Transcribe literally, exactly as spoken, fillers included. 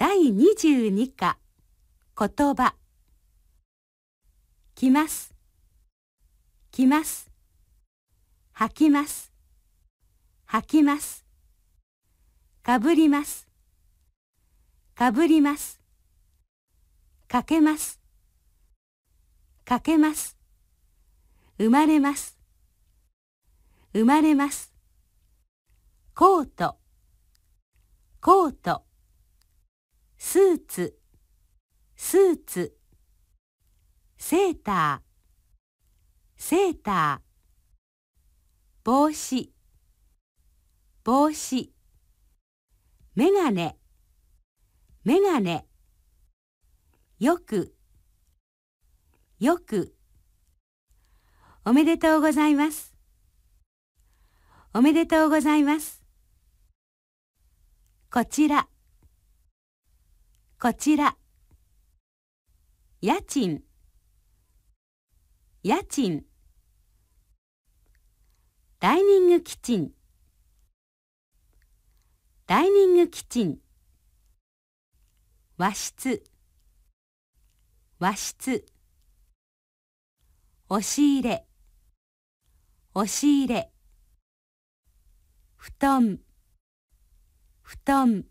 だいにじゅうに課言葉。来ます来ます吐きます吐きますかぶりますかぶりますかけますかけます生まれます生まれますコートコートスーツスーツセーターセーター帽子帽子メガネメガネよくよくおめでとうございますおめでとうございますこちらこちら家賃家賃ダイニングキッチンダイニングキッチン和室和室押し入れ押し入れ布団布団